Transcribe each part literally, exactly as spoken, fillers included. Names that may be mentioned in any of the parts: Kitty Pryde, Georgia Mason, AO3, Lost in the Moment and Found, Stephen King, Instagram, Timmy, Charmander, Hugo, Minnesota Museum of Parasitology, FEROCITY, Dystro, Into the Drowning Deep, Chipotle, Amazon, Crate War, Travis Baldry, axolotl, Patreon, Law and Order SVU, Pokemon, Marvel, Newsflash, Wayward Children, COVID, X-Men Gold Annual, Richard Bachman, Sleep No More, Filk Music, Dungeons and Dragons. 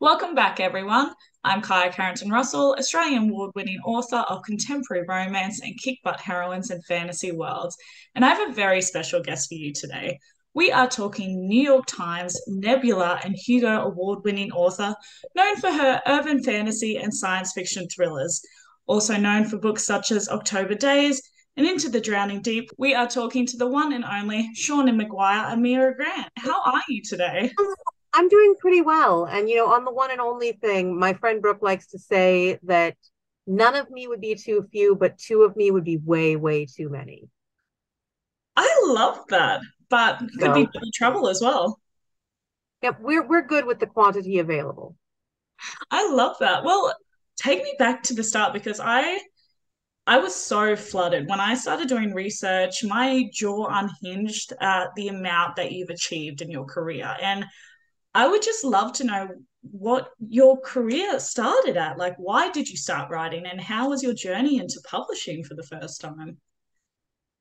Welcome back, everyone. I'm Kia Carrington-Russell, Australian award-winning author of contemporary romance and kick-butt heroines and fantasy worlds, and I have a very special guest for you today. We are talking New York Times, Nebula and Hugo award-winning author, known for her urban fantasy and science fiction thrillers. Also known for books such as October Daye and Into the Drowning Deep, we are talking to the one and only Seanan McGuire and Mira Grant. How are you today? I'm doing pretty well. And, you know, on the one and only thing, my friend Brooke likes to say that none of me would be too few, but two of me would be way, way too many. I love that, but it could so. be trouble as well. Yep, we're, we're good with the quantity available. I love that. Well, take me back to the start, because I... I was so flooded. When I started doing research, my jaw unhinged at the amount that you've achieved in your career. And I would just love to know what your career started at. Like, why did you start writing and how was your journey into publishing for the first time?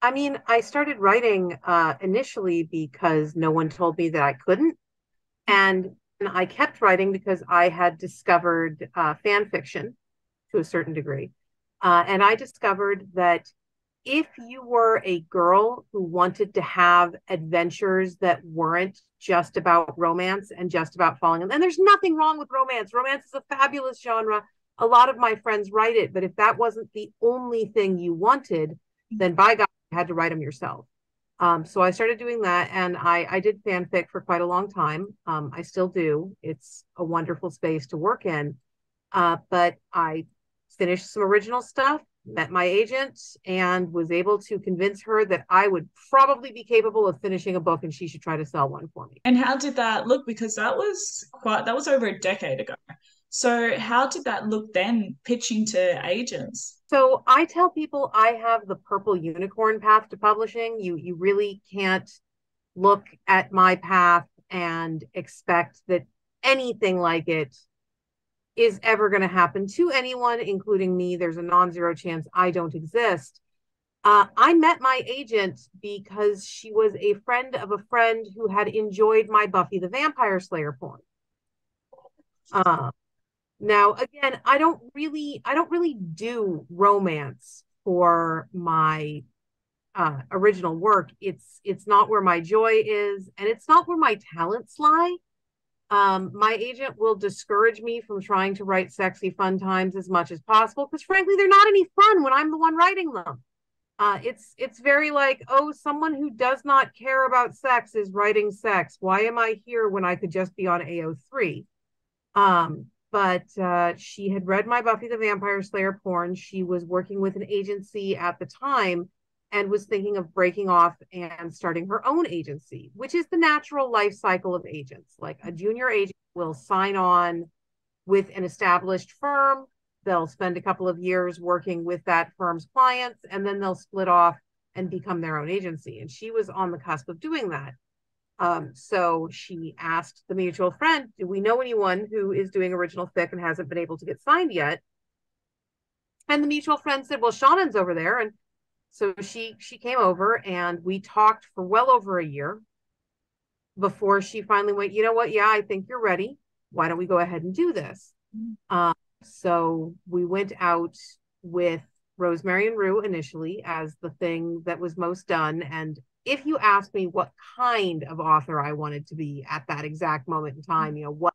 I mean, I started writing uh, initially because no one told me that I couldn't. And I kept writing because I had discovered uh, fan fiction to a certain degree. Uh, and I discovered that if you were a girl who wanted to have adventures that weren't just about romance and just about falling in, and there's nothing wrong with romance. Romance is a fabulous genre. A lot of my friends write it, but if that wasn't the only thing you wanted, then by God, you had to write them yourself. Um, so I started doing that, and I, I did fanfic for quite a long time. Um, I still do. It's a wonderful space to work in, uh, but I... finished some original stuff, met my agent, and was able to convince her that I would probably be capable of finishing a book and she should try to sell one for me. And how did that look? Because that was quite, that was over a decade ago. So how did that look then, pitching to agents? So I tell people I have the purple unicorn path to publishing. You, you really can't look at my path and expect that anything like it is ever going to happen to anyone, including me. There's a non-zero chance I don't exist. Uh, I met my agent because she was a friend of a friend who had enjoyed my Buffy the Vampire Slayer porn. Uh, now, again, I don't really, I don't really do romance for my uh, original work. It's, it's not where my joy is, and it's not where my talents lie. Um, my agent will discourage me from trying to write sexy fun times as much as possible, because frankly, they're not any fun when I'm the one writing them. Uh, it's it's very like, oh, someone who does not care about sex is writing sex. Why am I here when I could just be on A O three? Um, but uh, she had read my Buffy the Vampire Slayer porn. She was working with an agency at the time and was thinking of breaking off and starting her own agency, which is the natural life cycle of agents. Like, a junior agent will sign on with an established firm. They'll spend a couple of years working with that firm's clients, and then they'll split off and become their own agency. And she was on the cusp of doing that. Um, so she asked the mutual friend, do we know anyone who is doing original fic and hasn't been able to get signed yet? And the mutual friend said, well, Seanan's over there. And so she she came over and we talked for well over a year before she finally went, you know what? Yeah, I think you're ready. Why don't we go ahead and do this? Uh, so we went out with Rosemary and Rue initially as the thing that was most done. And if you asked me what kind of author I wanted to be at that exact moment in time, you know, what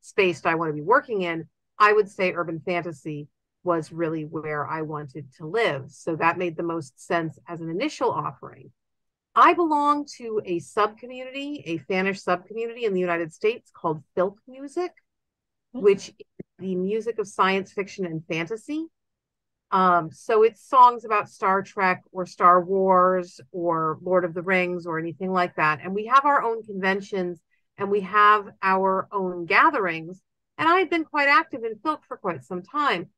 space do I want to be working in, I would say urban fantasy was really where I wanted to live. So that made the most sense as an initial offering. I belong to a sub-community, a fanish sub-community in the United States called Filk Music, which is the music of science fiction and fantasy. Um, so it's songs about Star Trek or Star Wars or Lord of the Rings or anything like that. And we have our own conventions and we have our own gatherings. And I've been quite active in Filk for quite some time.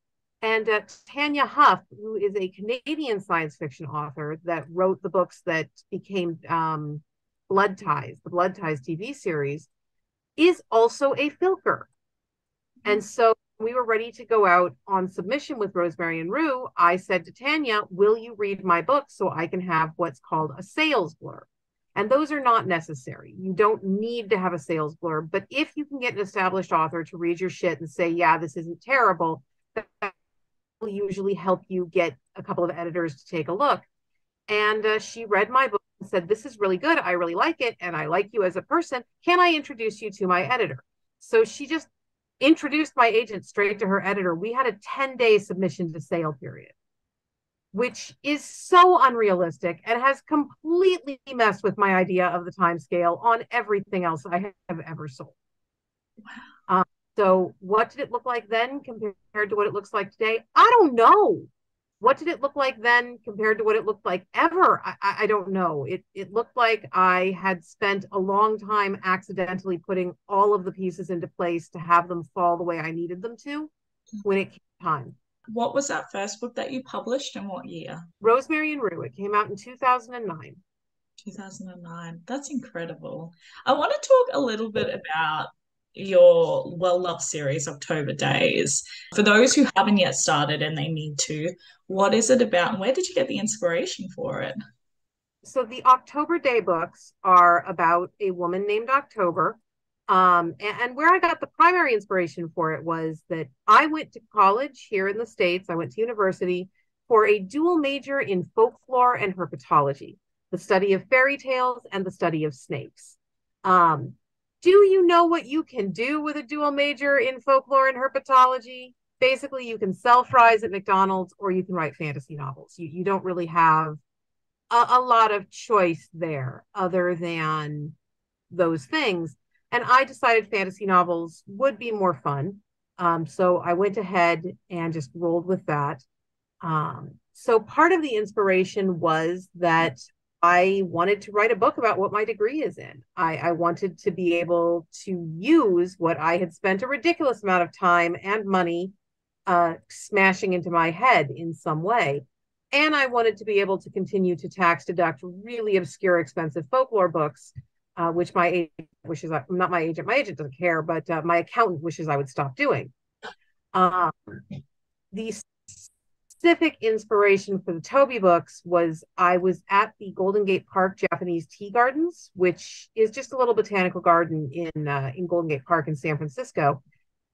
And uh, Tanya Huff, who is a Canadian science fiction author that wrote the books that became um, Blood Ties, the Blood Ties T V series, is also a Filker. And so we were ready to go out on submission with Rosemary and Rue. I said to Tanya, will you read my book so I can have what's called a sales blurb? And those are not necessary. You don't need to have a sales blurb, but if you can get an established author to read your shit and say, yeah, this isn't terrible, that will usually help you get a couple of editors to take a look. And uh, she read my book and said, this is really good. I really like it. And I like you as a person. Can I introduce you to my editor? So she just introduced my agent straight to her editor. We had a ten day submission to sale period, which is so unrealistic and has completely messed with my idea of the time scale on everything else I have ever sold. Wow. Um, so what did it look like then compared to what it looks like today? I don't know. What did it look like then compared to what it looked like ever? I, I don't know. It, it looked like I had spent a long time accidentally putting all of the pieces into place to have them fall the way I needed them to when it came time. What was that first book that you published and what year? Rosemary and Rue. It came out in two thousand nine. two thousand nine. That's incredible. I want to talk a little bit about your well-loved series, October Days. For those who haven't yet started and they need to, what is it about and where did you get the inspiration for it? So the October Daye books are about a woman named October. Um, and, and where I got the primary inspiration for it was that I went to college here in the States. I went to university for a dual major in folklore and herpetology, the study of fairy tales and the study of snakes. Um, do you know what you can do with a dual major in folklore and herpetology? Basically, you can sell fries at McDonald's or you can write fantasy novels. You, you don't really have a, a lot of choice there other than those things. And I decided fantasy novels would be more fun. Um, so I went ahead and just rolled with that. Um, so part of the inspiration was that I wanted to write a book about what my degree is in. I, I wanted to be able to use what I had spent a ridiculous amount of time and money uh, smashing into my head in some way. And I wanted to be able to continue to tax deduct really obscure, expensive folklore books. Uh, which my agent wishes, I, not my agent, my agent doesn't care, but uh, my accountant wishes I would stop doing. Um, the specific inspiration for the Toby books was I was at the Golden Gate Park Japanese Tea Gardens, which is just a little botanical garden in, uh, in Golden Gate Park in San Francisco.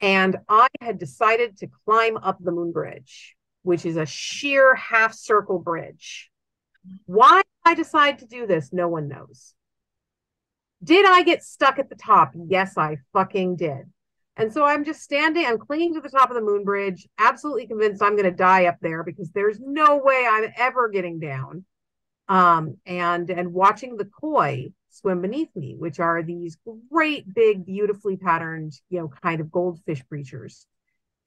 And I had decided to climb up the Moon Bridge, which is a sheer half circle bridge. Why I decided to do this, no one knows. Did I get stuck at the top? Yes, I fucking did. And so I'm just standing, I'm clinging to the top of the Moon Bridge, absolutely convinced I'm going to die up there because there's no way I'm ever getting down. Um, and, and watching the koi swim beneath me, which are these great big, beautifully patterned, you know, kind of goldfish creatures.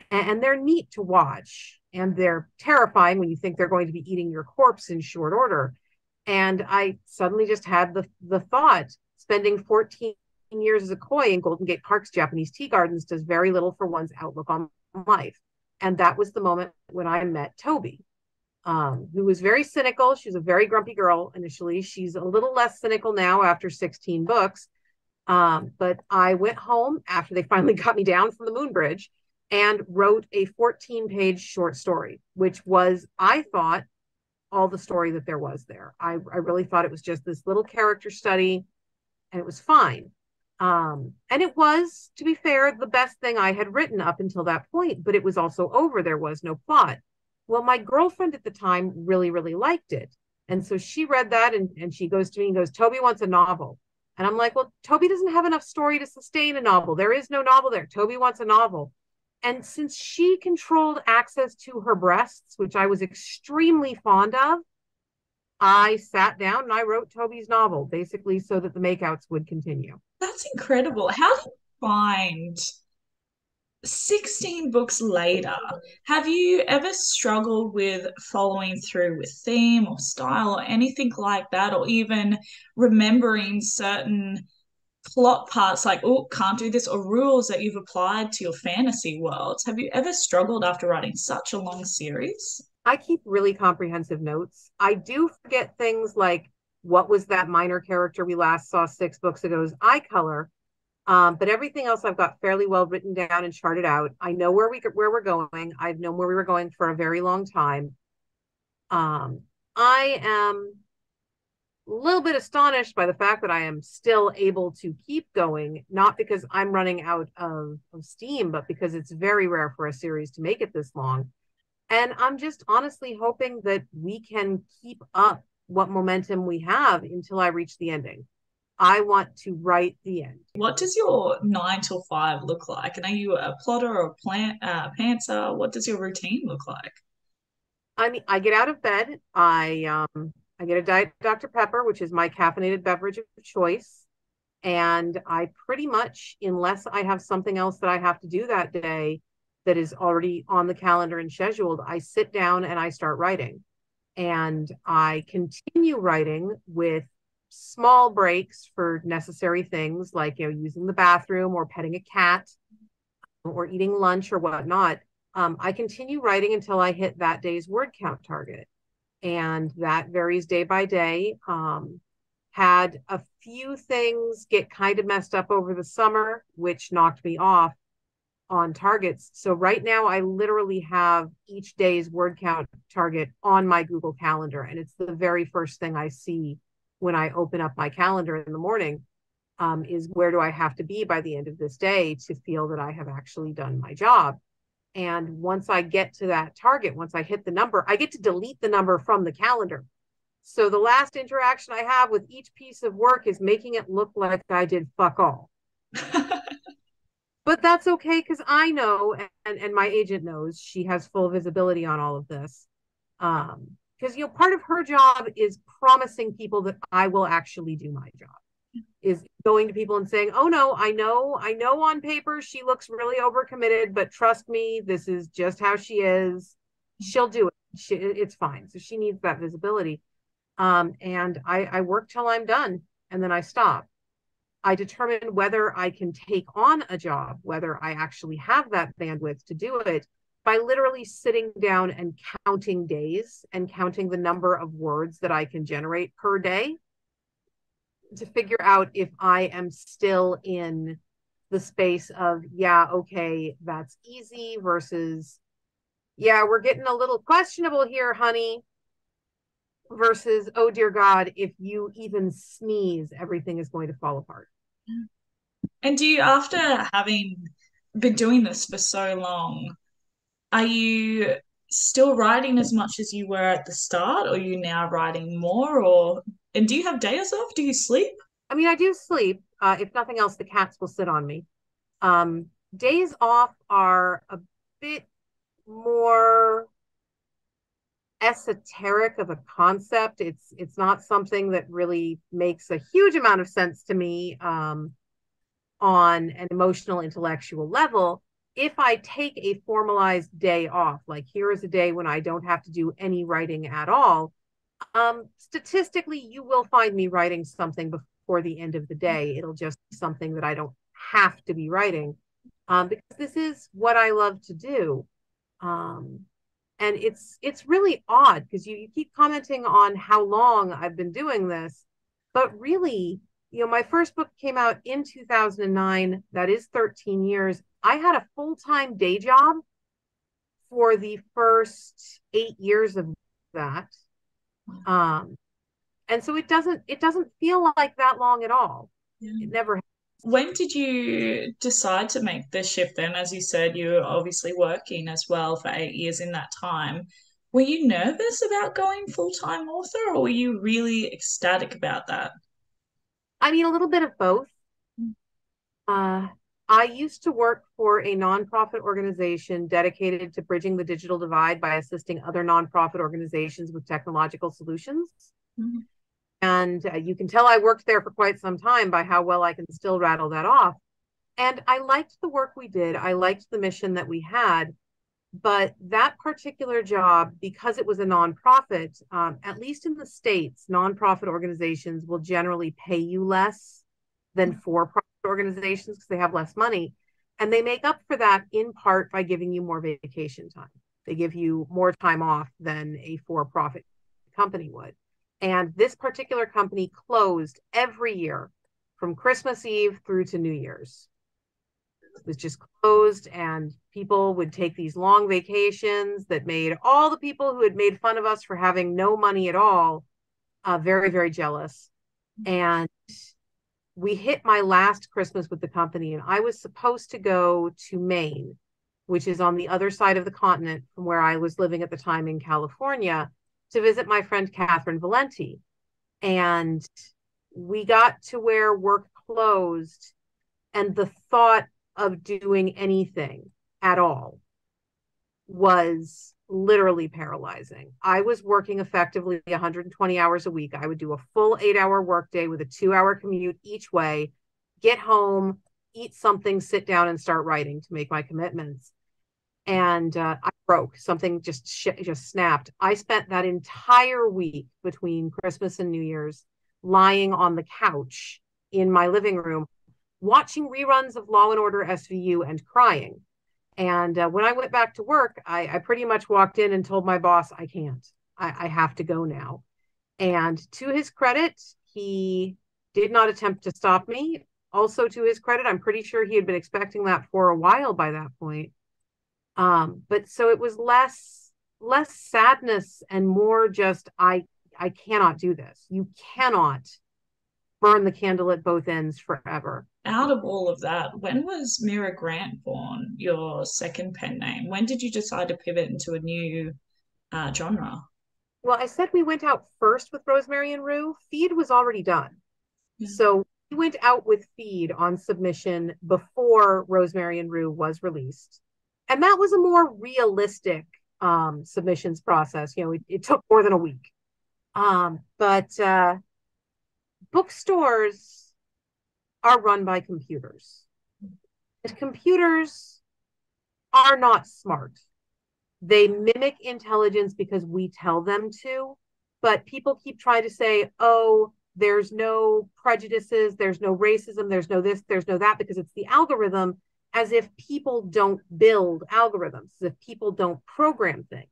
And, and they're neat to watch. And they're terrifying when you think they're going to be eating your corpse in short order. And I suddenly just had the, the thought, spending fourteen years as a koi in Golden Gate Park's Japanese Tea Gardens does very little for one's outlook on life. And that was the moment when I met Toby, um, who was very cynical. She was a very grumpy girl initially. She's a little less cynical now after sixteen books. Um, but I went home after they finally got me down from the Moon Bridge and wrote a fourteen page short story, which was, I thought, all the story that there was there. I, I really thought it was just this little character study. And it was fine. Um, and it was, to be fair, the best thing I had written up until that point, but it was also over. There was no plot. Well, my girlfriend at the time really, really liked it. And so she read that and, and she goes to me and goes, Toby wants a novel. And I'm like, well, Toby doesn't have enough story to sustain a novel. There is no novel there. Toby wants a novel. And since she controlled access to her breasts, which I was extremely fond of, I sat down and I wrote Toby's novel, basically so that the makeouts would continue. That's incredible. How did you find sixteen books later? Have you ever struggled with following through with theme or style or anything like that, or even remembering certain plot parts like, oh, can't do this, or rules that you've applied to your fantasy worlds? Have you ever struggled after writing such a long series? I keep really comprehensive notes. I do forget things like, what was that minor character we last saw six books ago's eye color? Um, but everything else I've got fairly well written down and charted out. I know where, we, where we're going. I've known where we were going for a very long time. Um, I am little bit astonished by the fact that I am still able to keep going, not because I'm running out of, of steam, but because it's very rare for a series to make it this long. And I'm just honestly hoping that we can keep up what momentum we have until I reach the ending. I want to write the end. What does your nine till five look like? And are you a plotter or a plan, uh, pantser? What does your routine look like? I mean, I get out of bed. I um, I get a Diet Doctor Pepper, which is my caffeinated beverage of choice. And I pretty much, unless I have something else that I have to do that day that is already on the calendar and scheduled, I sit down and I start writing. And I continue writing with small breaks for necessary things like, you know, using the bathroom or petting a cat or eating lunch or whatnot. Um, I continue writing until I hit that day's word count target. And that varies day by day. Um, had a few things get kind of messed up over the summer, which knocked me off on targets. So right now I literally have each day's word count target on my Google Calendar. And it's the very first thing I see when I open up my calendar in the morning, um, is where do I have to be by the end of this day to feel that I have actually done my job. And once I get to that target, once I hit the number, I get to delete the number from the calendar. So the last interaction I have with each piece of work is making it look like I did fuck all. But that's okay, because I know, and, and my agent knows, she has full visibility on all of this. Um, because, you know, part of her job is promising people that I will actually do my job. Is going to people and saying, oh no, I know, I know on paper she looks really overcommitted, but trust me, this is just how she is. She'll do it. She, it's fine. So she needs that visibility. Um, and I, I work till I'm done and then I stop. I determine whether I can take on a job, whether I actually have that bandwidth to do it by literally sitting down and counting days and counting the number of words that I can generate per day, to figure out if I am still in the space of, yeah, okay, that's easy versus, yeah, we're getting a little questionable here, honey, versus, oh dear God, if you even sneeze, everything is going to fall apart. And do you, after having been doing this for so long, are you still writing as much as you were at the start, or are you now writing more, or... And do you have days off? Do you sleep? I mean, I do sleep. Uh, if nothing else, the cats will sit on me. Um, days off are a bit more esoteric of a concept. It's it's not something that really makes a huge amount of sense to me um, on an emotional, intellectual level. If I take a formalized day off, like here is a day when I don't have to do any writing at all, Um, statistically, you will find me writing something before the end of the day. It'll just be something that I don't have to be writing, um, because this is what I love to do. Um, and it's it's really odd because you, you keep commenting on how long I've been doing this, but really, you know, my first book came out in two thousand nine. That is thirteen years. I had a full-time day job for the first eight years of that. Um, and so it doesn't, it doesn't feel like that long at all. Yeah. It never happens. When did you decide to make this shift then? As you said, you were obviously working as well for eight years in that time. Were you nervous about going full-time author, or were you really ecstatic about that? I mean, a little bit of both. Uh, I used to work for a nonprofit organization dedicated to bridging the digital divide by assisting other nonprofit organizations with technological solutions. Mm-hmm. And uh, you can tell I worked there for quite some time by how well I can still rattle that off. And I liked the work we did. I liked the mission that we had. But that particular job, because it was a nonprofit, um, at least in the States, nonprofit organizations will generally pay you less than for-profit organizations because they have less money, and they make up for that in part by giving you more vacation time. They give you more time off than a for-profit company would. And this particular company closed every year from Christmas Eve through to New Year's. It was just closed, and people would take these long vacations that made all the people who had made fun of us for having no money at all uh, very, very jealous. And we hit my last Christmas with the company, and I was supposed to go to Maine, which is on the other side of the continent from where I was living at the time in California, to visit my friend Catherine Valenti. And we got to where work closed, and the thought of doing anything at all was literally paralyzing. I was working effectively one hundred twenty hours a week. I would do a full eight-hour workday with a two-hour commute each way, get home, eat something, sit down, and start writing to make my commitments. And uh, I broke. Something just sh- just snapped. I spent that entire week between Christmas and New Year's lying on the couch in my living room, watching reruns of Law and Order S V U and crying. And uh, when I went back to work, I, I pretty much walked in and told my boss, I can't, I, I have to go now. And to his credit, he did not attempt to stop me. Also to his credit, I'm pretty sure he had been expecting that for a while by that point. Um, but so it was less, less sadness and more just, I, I cannot do this. You cannot burn the candle at both ends forever. Out of all of that, when was Mira Grant born, your second pen name? When did you decide to pivot into a new uh, genre? Well, I said we went out first with Rosemary and Rue. Feed was already done. Yeah. So we went out with Feed on submission before Rosemary and Rue was released. And that was a more realistic um, submissions process. You know, it, it took more than a week. Um, but uh, bookstores are run by computers. And computers are not smart. They mimic intelligence because we tell them to, but people keep trying to say, oh, there's no prejudices, there's no racism, there's no this, there's no that, because it's the algorithm, as if people don't build algorithms, as if people don't program things.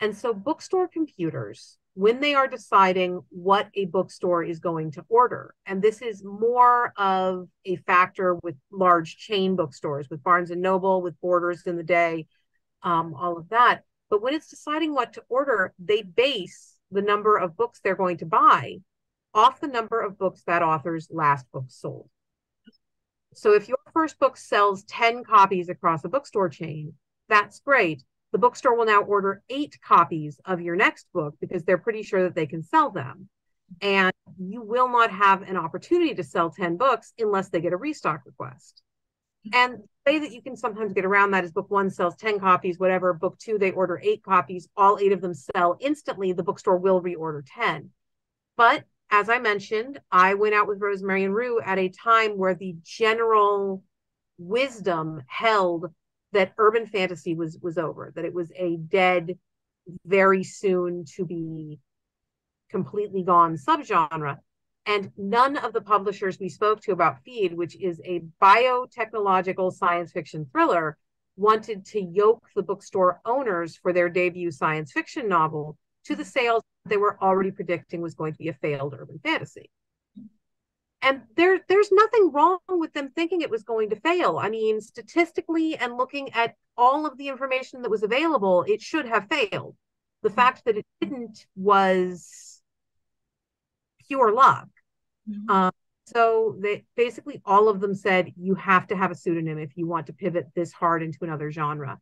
And so bookstore computers, when they are deciding what a bookstore is going to order, and this is more of a factor with large chain bookstores, with Barnes and Noble, with Borders in the day, um, all of that. But when it's deciding what to order, they base the number of books they're going to buy off the number of books that author's last book sold. So if your first book sells ten copies across a bookstore chain, that's great. The bookstore will now order eight copies of your next book because they're pretty sure that they can sell them. And you will not have an opportunity to sell ten books unless they get a restock request. And the way that you can sometimes get around that is book one sells ten copies, whatever. Book two, they order eight copies. All eight of them sell instantly. The bookstore will reorder ten. But as I mentioned, I went out with Rosemary and Rue at a time where the general wisdom held that urban fantasy was was over, that it was a dead, very soon to be completely gone subgenre. And none of the publishers we spoke to about Feed, which is a biotechnological science fiction thriller, wanted to yoke the bookstore owners for their debut science fiction novel to the sales they were already predicting was going to be a failed urban fantasy. And there, there's nothing wrong with them thinking it was going to fail. I mean, statistically and looking at all of the information that was available, it should have failed. The fact that it didn't was pure luck. Mm-hmm. Um, so they basically all of them said, you have to have a pseudonym if you want to pivot this hard into another genre.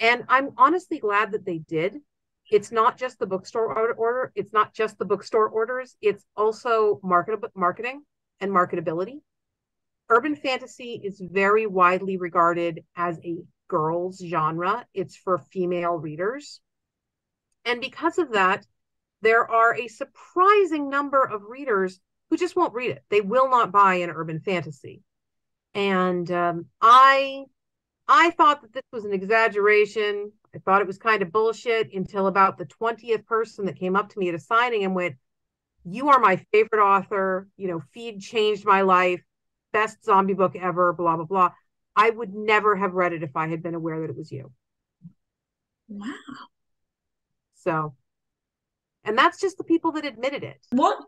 And I'm honestly glad that they did. It's not just the bookstore order, order. It's not just the bookstore orders. It's also market, marketing. And marketability. Urban fantasy is very widely regarded as a girls' genre. It's for female readers. And because of that, there are a surprising number of readers who just won't read it. They will not buy an urban fantasy. And um, I, I thought that this was an exaggeration. I thought it was kind of bullshit until about the twentieth person that came up to me at a signing and went, you are my favorite author, you know, Feed changed my life, best zombie book ever, blah, blah, blah. I would never have read it if I had been aware that it was you. Wow. So, and that's just the people that admitted it. What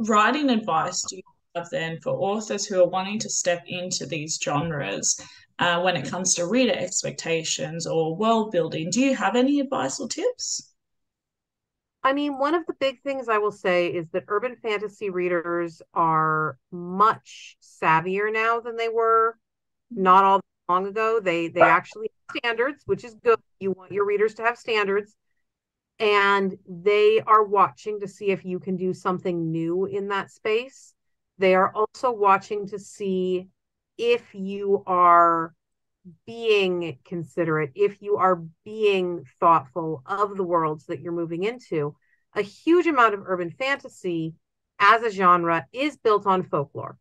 writing advice do you have then for authors who are wanting to step into these genres uh, when it comes to reader expectations or world building? Do you have any advice or tips? I mean, one of the big things I will say is that urban fantasy readers are much savvier now than they were not all long ago. They they actually have standards, which is good. You want your readers to have standards. And they are watching to see if you can do something new in that space. They are also watching to see if you are being considerate, if you are being thoughtful of the worlds that you're moving into. A huge amount of urban fantasy as a genre is built on folklore.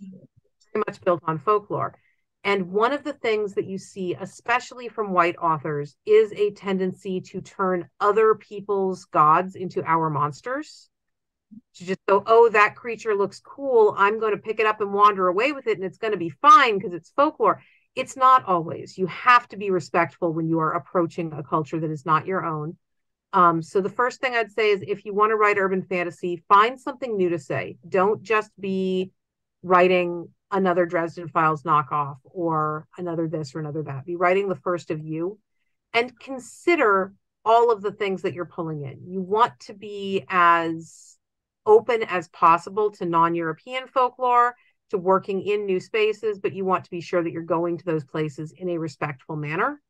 Very much built on folklore. And one of the things that you see, especially from white authors, is a tendency to turn other people's gods into our monsters. To just go, oh, that creature looks cool. I'm going to pick it up and wander away with it, and it's going to be fine because it's folklore. It's not always. You have to be respectful when you are approaching a culture that is not your own. Um, so the first thing I'd say is if you want to write urban fantasy, find something new to say. Don't just be writing another Dresden Files knockoff or another this or another that. Be writing the first of you and consider all of the things that you're pulling in. You want to be as open as possible to non-European folklore, to working in new spaces, but you want to be sure that you're going to those places in a respectful manner,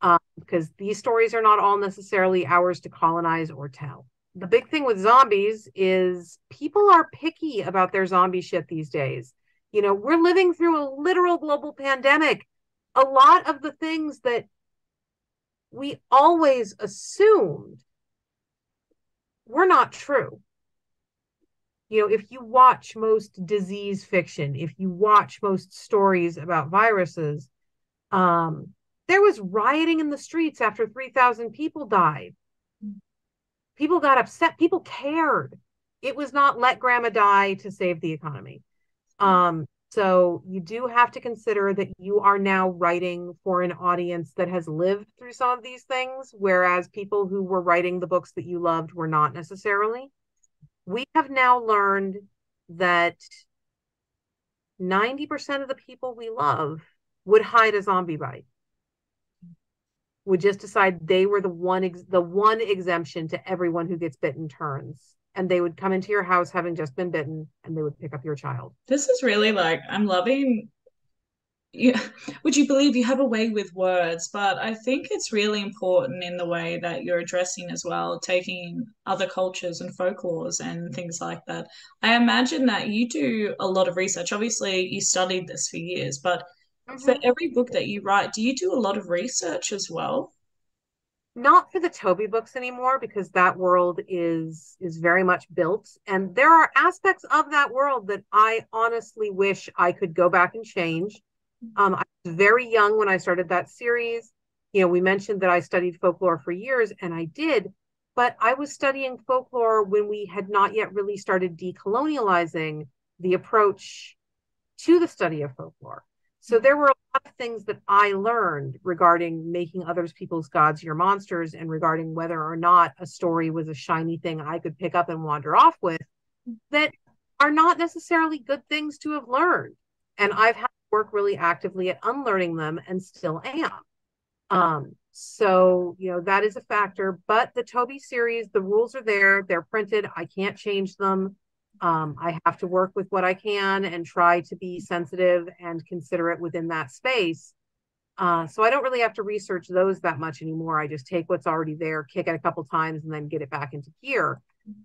um, because these stories are not all necessarily ours to colonize or tell. The big thing with zombies is people are picky about their zombie shit these days. You know, we're living through a literal global pandemic. A lot of the things that we always assumed were not true. You know, if you watch most disease fiction, if you watch most stories about viruses, um, there was rioting in the streets after three thousand people died. People got upset. People cared. It was not let grandma die to save the economy. Um, so you do have to consider that you are now writing for an audience that has lived through some of these things, whereas people who were writing the books that you loved were not necessarily. We have now learned that ninety percent of the people we love would hide a zombie bite, would just decide they were the one ex the one exemption to everyone who gets bitten turns. And they would come into your house having just been bitten and they would pick up your child. This is really like, I'm loving, you, would you believe you have a way with words, but I think it's really important in the way that you're addressing as well, taking other cultures and folklores and things like that. I imagine that you do a lot of research. Obviously, you studied this for years, but mm-hmm. for every book that you write, do you do a lot of research as well? Not for the Toby books anymore, because that world is is very much built. And there are aspects of that world that I honestly wish I could go back and change. Um, I was very young when I started that series. You know, we mentioned that I studied folklore for years, and I did, but I was studying folklore when we had not yet really started decolonializing the approach to the study of folklore. So there were a lot of things that I learned regarding making other people's gods your monsters and regarding whether or not a story was a shiny thing I could pick up and wander off with that are not necessarily good things to have learned. And I've had work really actively at unlearning them and still am. Um, so, you know, that is a factor, but the Toby series, the rules are there, they're printed. I can't change them. Um, I have to work with what I can and try to be sensitive and considerate within that space. Uh, so I don't really have to research those that much anymore. I just take what's already there, kick it a couple times and then get it back into gear.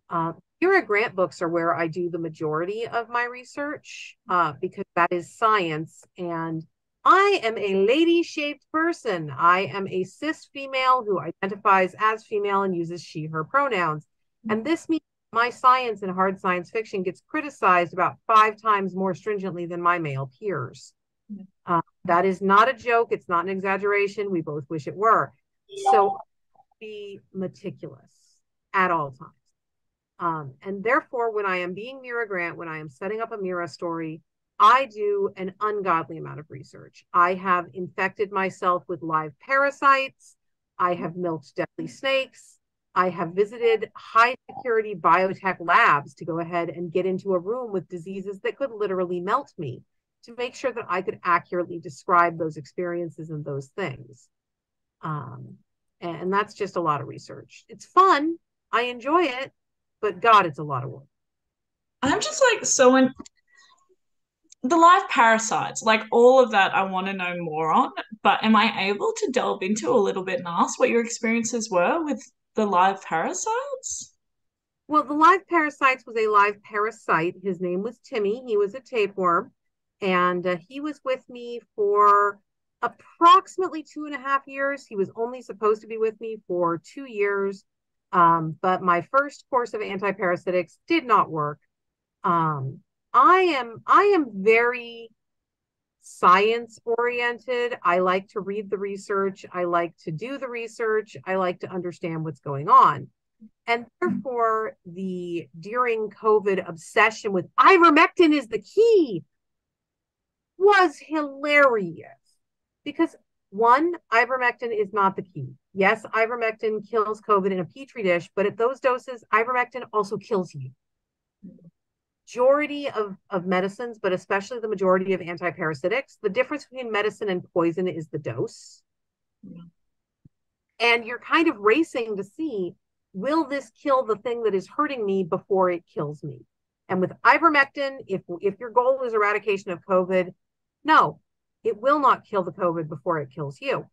Uh, Mira Grant books are where I do the majority of my research uh, because that is science. And I am a lady-shaped person. I am a cis female who identifies as female and uses she, her pronouns. And this means my science and hard science fiction gets criticized about five times more stringently than my male peers. Uh, that is not a joke. It's not an exaggeration. We both wish it were. So be meticulous at all times. Um, and therefore, when I am being Mira Grant, when I am setting up a Mira story, I do an ungodly amount of research. I have infected myself with live parasites. I have milked deadly snakes. I have visited high security biotech labs to go ahead and get into a room with diseases that could literally melt me to make sure that I could accurately describe those experiences and those things. Um, and, and that's just a lot of research. It's fun. I enjoy it, but God, it's a lot of work. I'm just like, so in the live parasites, like all of that I want to know more on, but am I able to delve into a little bit and ask what your experiences were with the live parasites? Well, the live parasites was a live parasite. His name was Timmy. He was a tapeworm, and uh, he was with me for approximately two and a half years. He was only supposed to be with me for two years. Um, but my first course of antiparasitics did not work. Um, I am, I am very science oriented. I like to read the research. I like to do the research. I like to understand what's going on. And therefore the during COVID obsession with ivermectin is the key was hilarious. Because one, ivermectin is not the key. Yes, ivermectin kills COVID in a petri dish, but at those doses, ivermectin also kills you. Majority of, of medicines, but especially the majority of antiparasitics, the difference between medicine and poison is the dose. Yeah. And you're kind of racing to see, will this kill the thing that is hurting me before it kills me? And with ivermectin, if, if your goal is eradication of COVID, no. It will not kill the COVID before it kills you.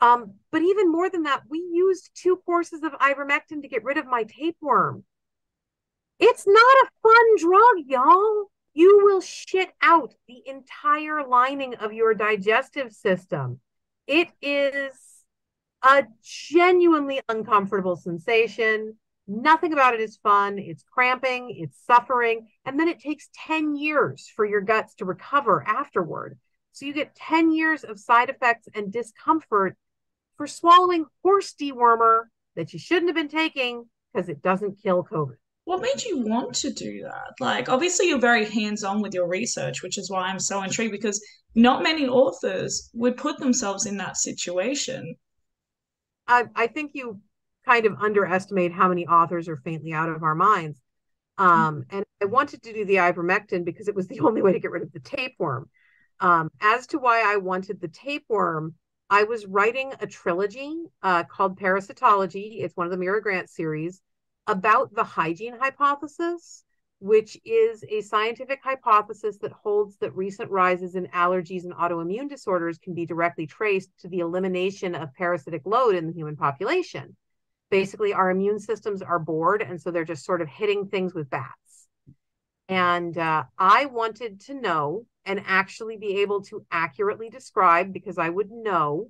Um, but even more than that, we used two courses of ivermectin to get rid of my tapeworm. It's not a fun drug, y'all. You will shit out the entire lining of your digestive system. It is a genuinely uncomfortable sensation. Nothing about it is fun. It's cramping, it's suffering. And then it takes ten years for your guts to recover afterward. So you get ten years of side effects and discomfort for swallowing horse dewormer that you shouldn't have been taking because it doesn't kill COVID. What made you want to do that? Like, obviously you're very hands-on with your research, which is why I'm so intrigued, because not many authors would put themselves in that situation. I, I think you kind of underestimate how many authors are faintly out of our minds. Um, and I wanted to do the ivermectin because it was the only way to get rid of the tapeworm. Um, as to why I wanted the tapeworm, I was writing a trilogy uh, called Parasitology. It's one of the Mira Grant series about the hygiene hypothesis, which is a scientific hypothesis that holds that recent rises in allergies and autoimmune disorders can be directly traced to the elimination of parasitic load in the human population. Basically, our immune systems are bored, and so they're just sort of hitting things with bats. And uh, I wanted to know and actually be able to accurately describe, because I would know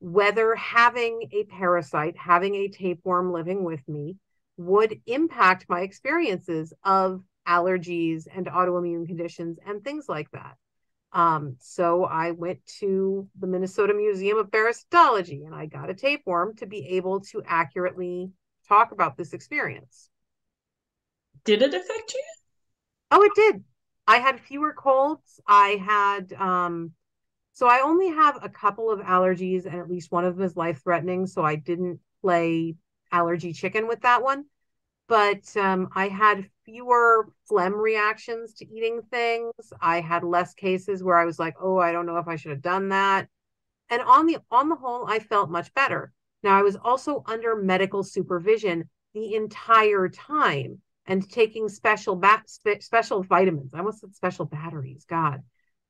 whether having a parasite, having a tapeworm living with me would impact my experiences of allergies and autoimmune conditions and things like that. Um, so I went to the Minnesota Museum of Parasitology and I got a tapeworm to be able to accurately talk about this experience. Did it affect you? Oh, it did. I had fewer colds. I had, um, so I only have a couple of allergies and at least one of them is life-threatening. So I didn't play allergy chicken with that one, but um, I had fewer phlegm reactions to eating things. I had less cases where I was like, oh, I don't know if I should have done that. And on the, on the whole, I felt much better. Now I was also under medical supervision the entire time. And taking special bat, spe special vitamins. I almost said special batteries, God.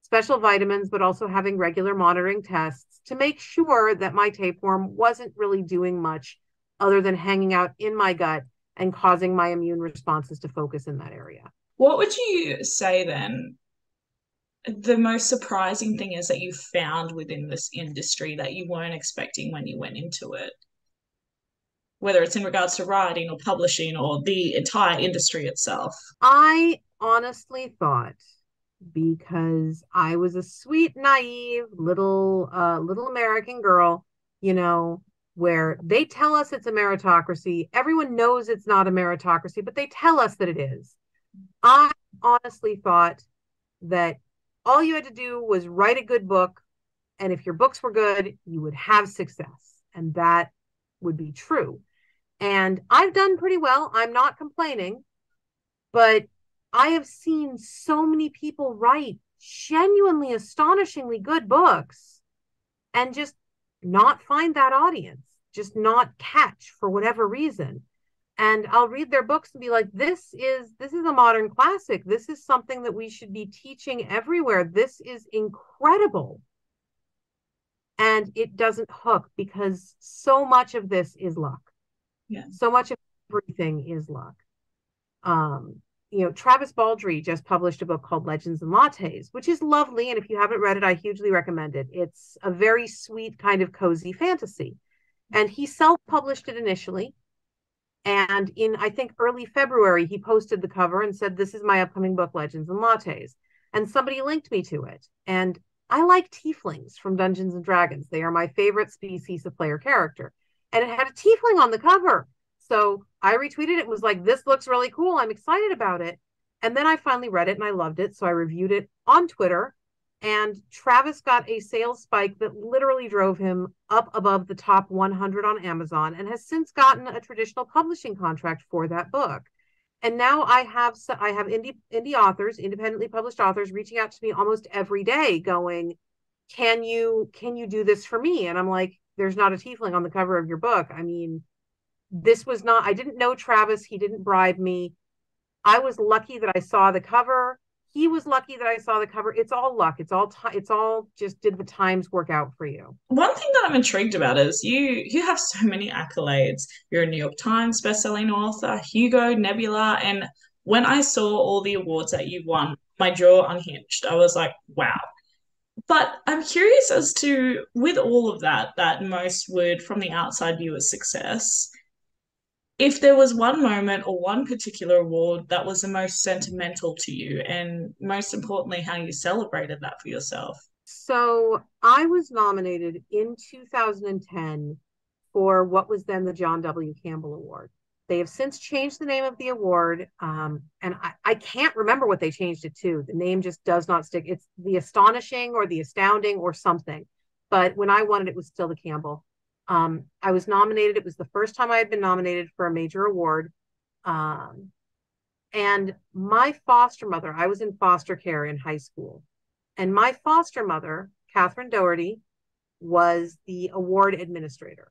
Special vitamins, but also having regular monitoring tests to make sure that my tapeworm wasn't really doing much other than hanging out in my gut and causing my immune responses to focus in that area. What would you say then the most surprising thing is that you found within this industry that you weren't expecting when you went into it? Whether it's in regards to writing or publishing or the entire industry itself. I honestly thought, because I was a sweet, naive little uh, little American girl, you know, where they tell us it's a meritocracy. Everyone knows it's not a meritocracy, but they tell us that it is. I honestly thought that all you had to do was write a good book, and if your books were good, you would have success. And that would be true. And I've done pretty well. I'm not complaining, but I have seen so many people write genuinely, astonishingly good books and just not find that audience, just not catch for whatever reason. And I'll read their books and be like, this is this is a modern classic. This is something that we should be teaching everywhere. This is incredible. And it doesn't hook because so much of this is luck. Yeah. So much of everything is luck. Um, you know, Travis Baldry just published a book called Legends and Lattes, which is lovely. And if you haven't read it, I hugely recommend it. It's a very sweet kind of cozy fantasy. And he self-published it initially. And in, I think, early February, he posted the cover and said, this is my upcoming book, Legends and Lattes. And somebody linked me to it. And I like tieflings from Dungeons and Dragons. They are my favorite species of player character. And it had a tiefling on the cover. So I retweeted it. It was like, this looks really cool. I'm excited about it. And then I finally read it and I loved it. So I reviewed it on Twitter. And Travis got a sales spike that literally drove him up above the top one hundred on Amazon and has since gotten a traditional publishing contract for that book. And now I have I have indie, indie authors, independently published authors reaching out to me almost every day going, can you, can you do this for me? And I'm like, there's not a tiefling on the cover of your book. I mean, this was not, I didn't know Travis. He didn't bribe me. I was lucky that I saw the cover. He was lucky that I saw the cover. It's all luck. It's all t- it's all just did the times work out for you. One thing that I'm intrigued about is you you have so many accolades. You're a New York Times bestselling author, Hugo, Nebula, and when I saw all the awards that you won, my jaw unhinged. I was like, wow. But I'm curious as to, with all of that, that most would, from the outside view, as success, if there was one moment or one particular award that was the most sentimental to you and most importantly, how you celebrated that for yourself. So I was nominated in two thousand ten for what was then the John W. Campbell Award. They have since changed the name of the award. Um, and I, I can't remember what they changed it to. The name just does not stick. It's the Astonishing or the Astounding or something. But when I won it, it was still the Campbell. Um, I was nominated. It was the first time I had been nominated for a major award. Um, and my foster mother, I was in foster care in high school. And my foster mother, Catherine Doherty, was the award administrator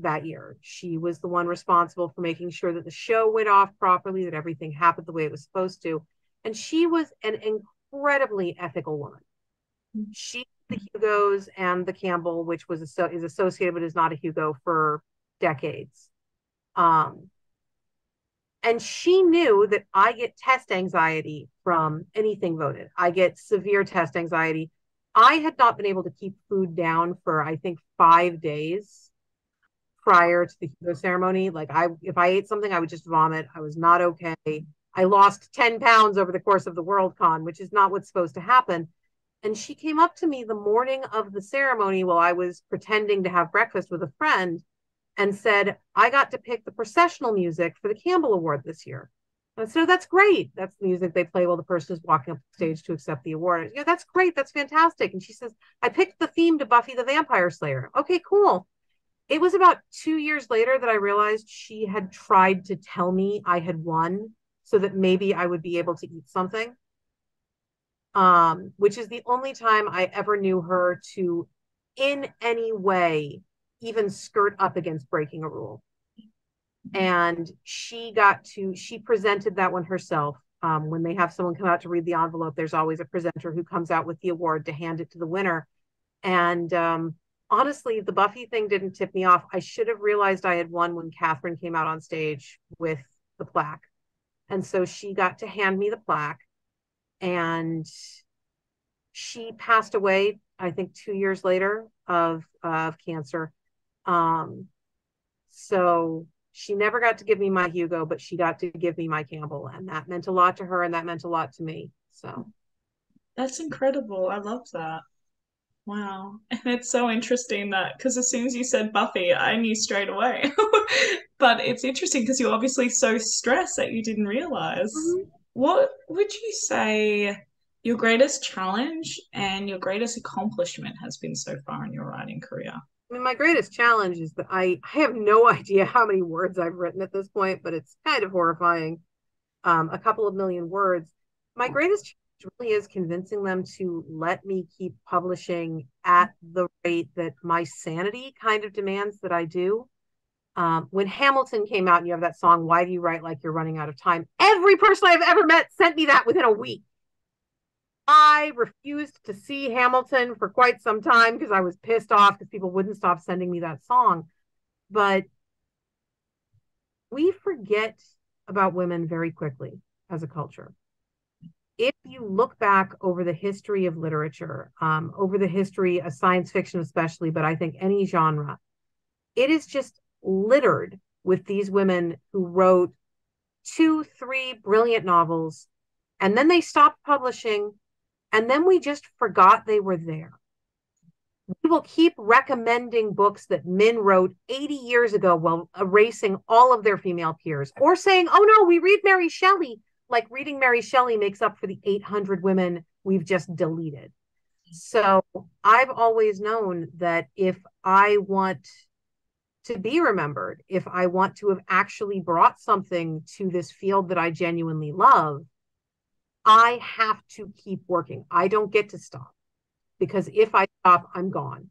that year. She was the one responsible for making sure that the show went off properly, that everything happened the way it was supposed to. And she was an incredibly ethical woman. She the Hugos and the Campbell, which was is associated but is not a Hugo, for decades. Um, and she knew that I get test anxiety from anything voted. I get severe test anxiety. I had not been able to keep food down for, I think, five days prior to the Hugo ceremony. Like, I, if I ate something, I would just vomit. I was not okay. I lost ten pounds over the course of the Worldcon, which is not what's supposed to happen. And she came up to me the morning of the ceremony while I was pretending to have breakfast with a friend and said, I got to pick the processional music for the Campbell Award this year. And I said, oh, that's great. That's the music they play while the person is walking up the stage to accept the award. Yeah, that's great. That's fantastic. And she says, I picked the theme to Buffy the Vampire Slayer. Okay, cool. It was about two years later that I realized she had tried to tell me I had won so that maybe I would be able to eat something. Um, which is the only time I ever knew her to in any way even skirt up against breaking a rule. And she got to, she presented that one herself. Um, when they have someone come out to read the envelope, there's always a presenter who comes out with the award to hand it to the winner. And um, honestly, the Buffy thing didn't tip me off. I should have realized I had won when Catherine came out on stage with the plaque. And so she got to hand me the plaque. And she passed away, I think, two years later of of cancer. Um, so she never got to give me my Hugo, but she got to give me my Campbell. And that meant a lot to her, and that meant a lot to me. So that's incredible. I love that. Wow. And it's so interesting that, because as soon as you said Buffy, I knew straight away. But it's interesting because you're obviously so stressed that you didn't realize. Mm-hmm. What would you say your greatest challenge and your greatest accomplishment has been so far in your writing career? I mean, my greatest challenge is that I, I have no idea how many words I've written at this point, but it's kind of horrifying. Um, a couple of million words. My greatest challenge really is convincing them to let me keep publishing at the rate that my sanity kind of demands that I do. Um, when Hamilton came out and you have that song, "Why Do You Write Like You're Running Out of Time?" Every person I've ever met sent me that within a week. I refused to see Hamilton for quite some time because I was pissed off because people wouldn't stop sending me that song. But we forget about women very quickly as a culture. If you look back over the history of literature, um, over the history of science fiction especially, but I think any genre, it is just littered with these women who wrote two, three brilliant novels, and then they stopped publishing, and then we just forgot they were there. We will keep recommending books that men wrote eighty years ago while erasing all of their female peers, or saying, oh no, we read Mary Shelley, like reading Mary Shelley makes up for the eight hundred women we've just deleted. So I've always known that if I want to be remembered, if I want to have actually brought something to this field that I genuinely love, I have to keep working. I don't get to stop, because if I stop, I'm gone.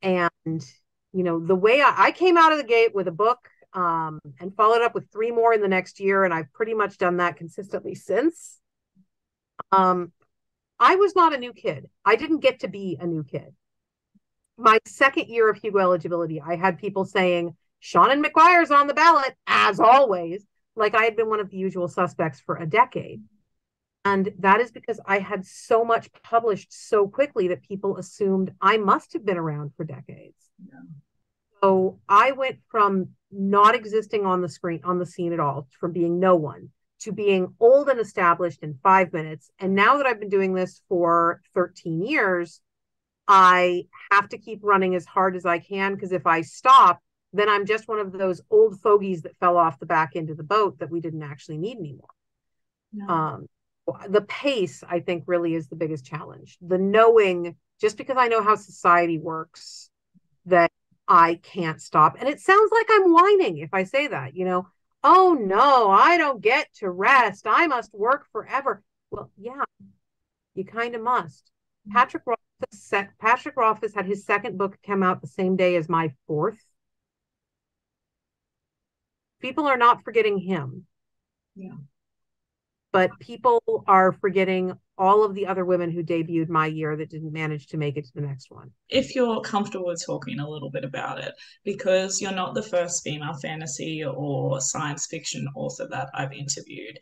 Yeah. And, you know, the way I, I came out of the gate with a book um, and followed up with three more in the next year, and I've pretty much done that consistently since. Um, I was not a new kid. I didn't get to be a new kid. My second year of Hugo eligibility, I had people saying, Seanan McGuire's on the ballot, as always, like I had been one of the usual suspects for a decade. And that is because I had so much published so quickly that people assumed I must have been around for decades. Yeah. So I went from not existing on the screen, on the scene at all, from being no one, to being old and established in five minutes. And now that I've been doing this for thirteen years, I have to keep running as hard as I can, because if I stop, then I'm just one of those old fogies that fell off the back end of the boat that we didn't actually need anymore. No. Um, The pace, I think, really is the biggest challenge. The knowing, just because I know how society works, that I can't stop. And it sounds like I'm whining if I say that, you know, oh no, I don't get to rest. I must work forever. Well, yeah, you kind of must. Patrick Rothfuss, set, Patrick Rothfuss had his second book come out the same day as my fourth. People are not forgetting him. Yeah. But people are forgetting all of the other women who debuted my year that didn't manage to make it to the next one. If you're comfortable with talking a little bit about it, because you're not the first female fantasy or science fiction author that I've interviewed,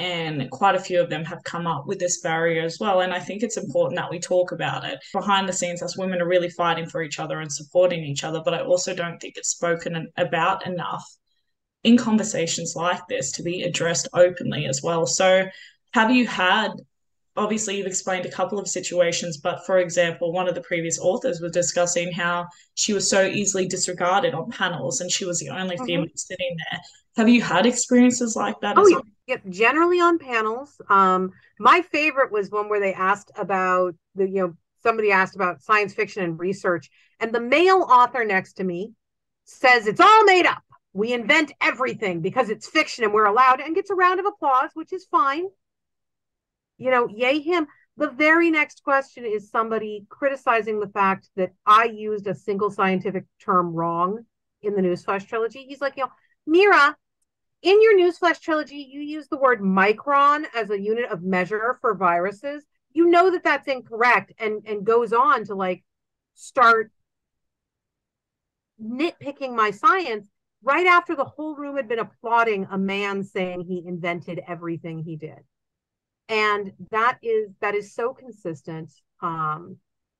and quite a few of them have come up with this barrier as well. And I think it's important that we talk about it. Behind the scenes, us women are really fighting for each other and supporting each other, but I also don't think it's spoken about enough in conversations like this to be addressed openly as well. So have you had, obviously you've explained a couple of situations, but for example, one of the previous authors was discussing how she was so easily disregarded on panels and she was the only mm-hmm. female sitting there. Have you had experiences like that? Oh, as well? Yep, generally on panels. Um, my favorite was one where they asked about, the, you know, somebody asked about science fiction and research, and the male author next to me says, it's all made up. We invent everything because it's fiction and we're allowed, and gets a round of applause, which is fine. You know, yay him. The very next question is somebody criticizing the fact that I used a single scientific term wrong in the Newsflash trilogy. He's like, you know, Mira, in your Newsflash trilogy, you use the word micron as a unit of measure for viruses. You know that that's incorrect, and, and goes on to like start nitpicking my science. Right after the whole room had been applauding a man saying he invented everything he did. And that is that is so consistent. Um,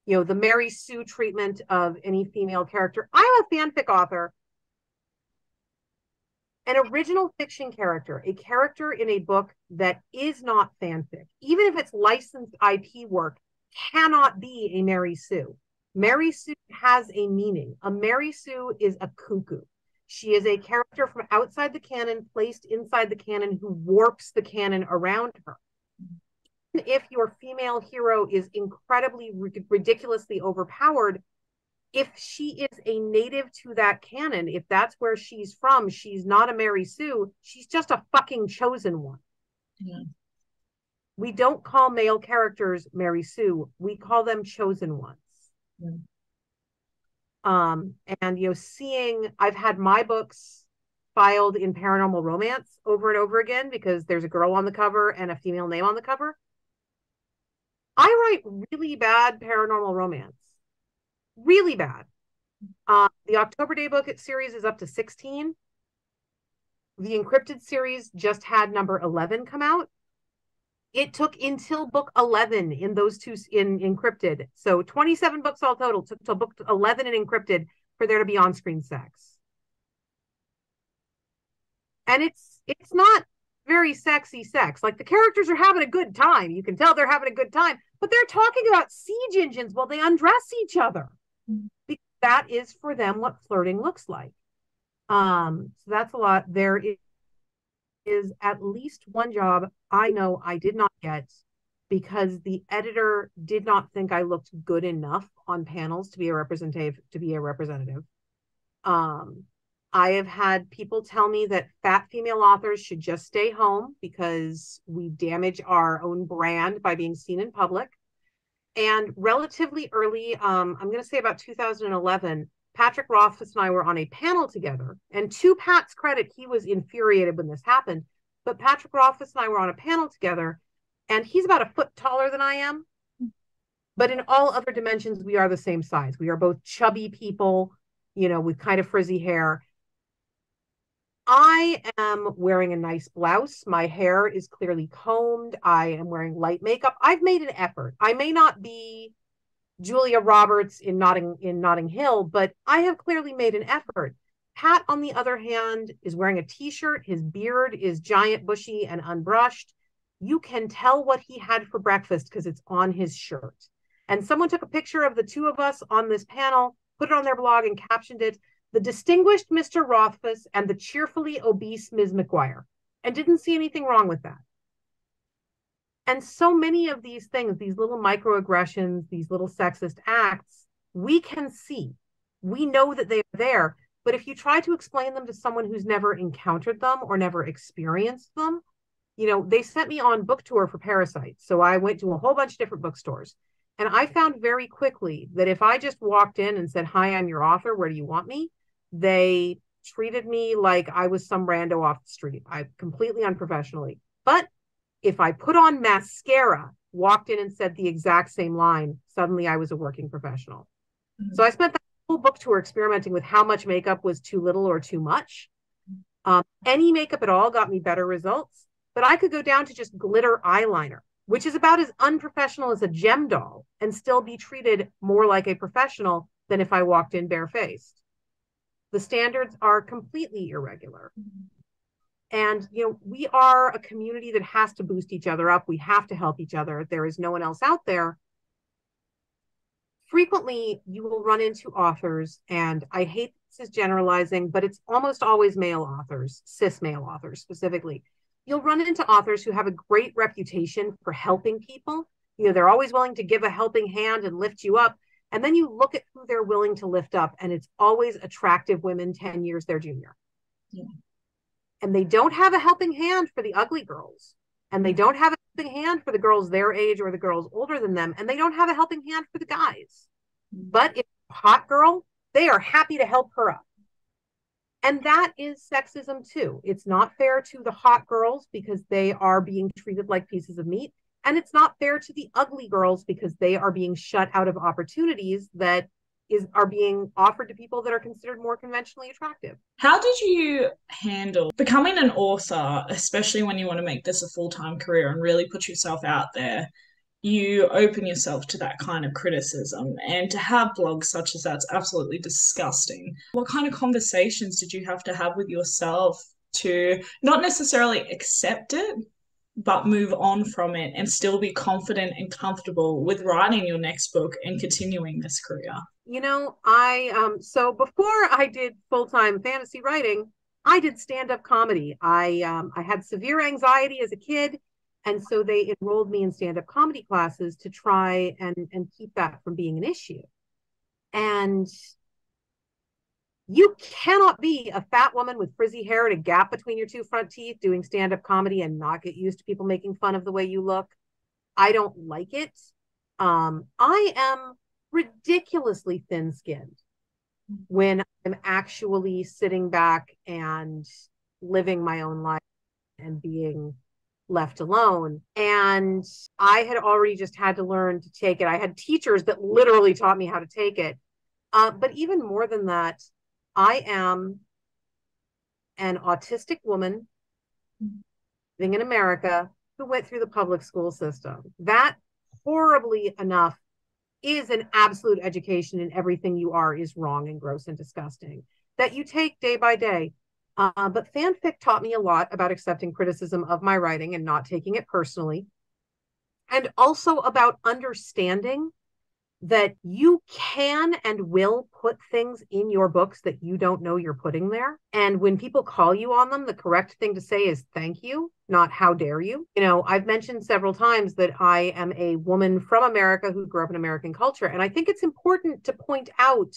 you know, the Mary Sue treatment of any female character. I'm a fanfic author. An original fiction character, a character in a book that is not fanfic, even if it's licensed I P work, cannot be a Mary Sue. Mary Sue has a meaning. A Mary Sue is a cuckoo. She is a character from outside the canon, placed inside the canon, who warps the canon around her. Even if your female hero is incredibly, ridiculously overpowered, if she is a native to that canon, if that's where she's from, she's not a Mary Sue, she's just a fucking chosen one. Yeah. We don't call male characters Mary Sue, we call them chosen ones. Yeah. Um, and, you know, seeing, I've had my books filed in Paranormal Romance over and over again because there's a girl on the cover and a female name on the cover. I write really bad Paranormal Romance. Really bad. Uh, the October Daye book series is up to sixteen. The Encrypted series just had number eleven come out. It took until book eleven in those two in Encrypted. So twenty-seven books all total took till book eleven in Encrypted for there to be on-screen sex. And it's it's not very sexy sex. Like, the characters are having a good time. You can tell they're having a good time, but they're talking about siege engines while they undress each other. Because that is for them what flirting looks like. Um, so that's a lot. There is is at least one job I know I did not get because the editor did not think I looked good enough on panels to be a representative to be a representative. Um, I have had people tell me that fat female authors should just stay home because we damage our own brand by being seen in public. And relatively early, um, I'm going to say about two thousand eleven, Patrick Rothfuss and I were on a panel together, and to Pat's credit, he was infuriated when this happened, but Patrick Rothfuss and I were on a panel together, and he's about a foot taller than I am, but in all other dimensions, we are the same size. We are both chubby people, you know, with kind of frizzy hair. I am wearing a nice blouse. My hair is clearly combed. I am wearing light makeup. I've made an effort. I may not be Julia Roberts in Notting in Notting Hill, but I have clearly made an effort. Pat, on the other hand, is wearing a t-shirt. His beard is giant, bushy, and unbrushed. You can tell what he had for breakfast because it's on his shirt. And someone took a picture of the two of us on this panel, put it on their blog, and captioned it, "The distinguished Mister Rothfuss and the cheerfully obese Miz McGuire," and didn't see anything wrong with that. And so many of these things, these little microaggressions, these little sexist acts, we can see. We know that they are there. But if you try to explain them to someone who's never encountered them or never experienced them, you know, they sent me on book tour for Parasite. So I went to a whole bunch of different bookstores. And I found very quickly that if I just walked in and said, "Hi, I'm your author. Where do you want me?" they treated me like I was some rando off the street. I completely unprofessionally. But if I put on mascara, walked in and said the exact same line, suddenly I was a working professional. Mm-hmm. So I spent that whole book tour experimenting with how much makeup was too little or too much. Um, any makeup at all got me better results, but I could go down to just glitter eyeliner, which is about as unprofessional as a gem doll, and still be treated more like a professional than if I walked in barefaced. The standards are completely irregular. Mm-hmm. And, you know, we are a community that has to boost each other up. We have to help each other. There is no one else out there. Frequently, you will run into authors, and I hate this is generalizing, but it's almost always male authors, cis male authors specifically. You'll run into authors who have a great reputation for helping people. You know, they're always willing to give a helping hand and lift you up. And then you look at who they're willing to lift up, and it's always attractive women ten years their junior. Yeah. And they don't have a helping hand for the ugly girls. And they don't have a helping hand for the girls their age or the girls older than them. And they don't have a helping hand for the guys. But if a hot girl, they are happy to help her up. And that is sexism too. It's not fair to the hot girls because they are being treated like pieces of meat. And it's not fair to the ugly girls because they are being shut out of opportunities that Is, are being offered to people that are considered more conventionally attractive. How did you handle becoming an author, especially when you want to make this a full-time career and really put yourself out there? You open yourself to that kind of criticism, and to have blogs such as that's absolutely disgusting. What kind of conversations did you have to have with yourself to not necessarily accept it, but move on from it and still be confident and comfortable with writing your next book and continuing this career? You know, I, um, so before I did full-time fantasy writing, I did stand-up comedy. I, um, I had severe anxiety as a kid, and so they enrolled me in stand-up comedy classes to try and, and keep that from being an issue. And you cannot be a fat woman with frizzy hair and a gap between your two front teeth doing stand-up comedy and not get used to people making fun of the way you look. I don't like it. Um, I am ridiculously thin-skinned. when I'm actually sitting back and living my own life and being left alone. And I had already just had to learn to take it. I had teachers that literally taught me how to take it. Uh, but even more than that, I am an autistic woman living in America who went through the public school system. That, horribly enough, is an absolute education, and everything you are is wrong and gross and disgusting that you take day by day. Uh, but fanfic taught me a lot about accepting criticism of my writing and not taking it personally. And also about understanding that you can and will put things in your books that you don't know you're putting there. And when people call you on them, the correct thing to say is thank you, not how dare you. You know, I've mentioned several times that I am a woman from America who grew up in American culture. And I think it's important to point out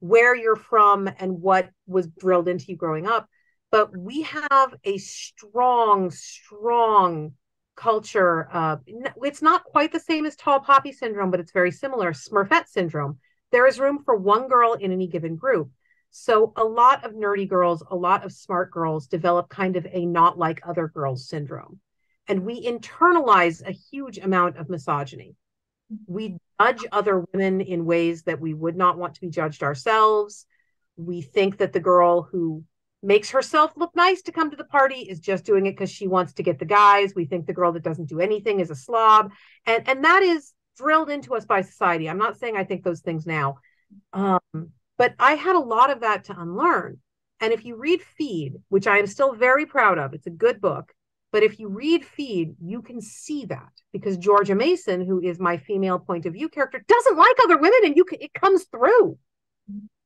where you're from and what was drilled into you growing up. But we have a strong, strong culture. Uh, it's not quite the same as tall poppy syndrome, but it's very similar. Smurfette syndrome. There is room for one girl in any given group. So a lot of nerdy girls, a lot of smart girls develop kind of a not like other girls syndrome. And we internalize a huge amount of misogyny. We judge other women in ways that we would not want to be judged ourselves. We think that the girl who makes herself look nice to come to the party is just doing it because she wants to get the guys. We think the girl that doesn't do anything is a slob. And, and that is drilled into us by society. I'm not saying I think those things now. Um, but I had a lot of that to unlearn. And if you read Feed, which I am still very proud of, it's a good book. But if you read Feed, you can see that, because Georgia Mason, who is my female point of view character, doesn't like other women, and you can, it comes through.